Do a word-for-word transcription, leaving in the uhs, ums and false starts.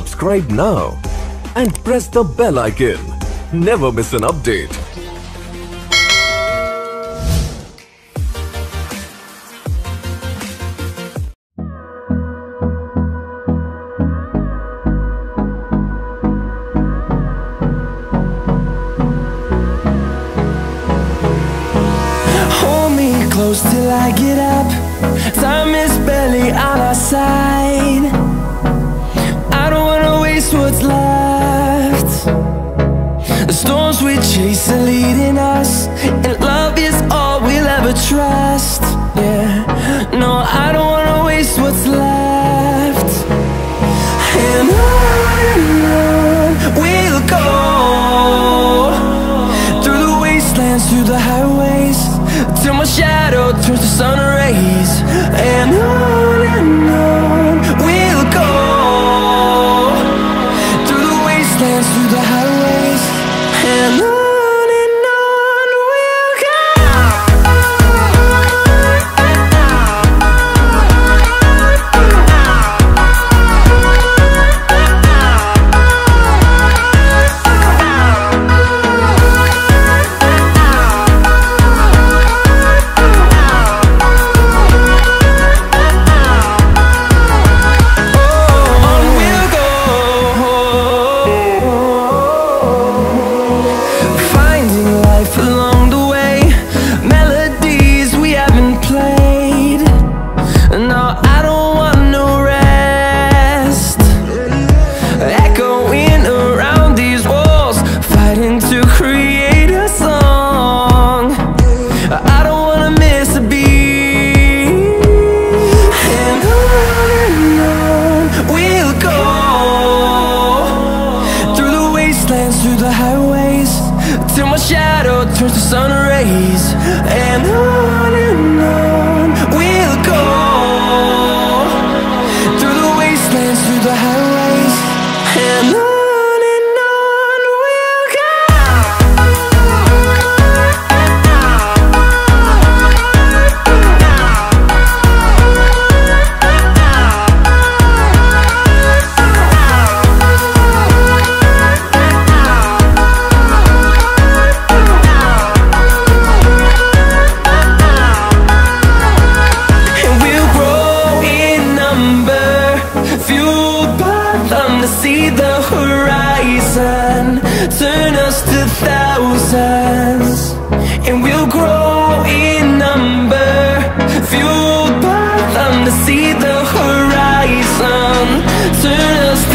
Subscribe now and press the bell icon. Never miss an update. Close till I get up, time is barely on our side. I don't wanna waste what's left. The storms we chase are leading us, and love is all we'll ever trust. Yeah, no, I don't wanna waste what's left. And on we'll go, through the wastelands, through the highways, till my shadow turns to sun rays. And on and on we'll go, through the wastelands, through the highways. And on turns to sun rays. And on and on we'll go, through the wastelands, through the highways. And on see the horizon, turn us to thousands, and we'll grow in number, fueled by them. To see the horizon, turn us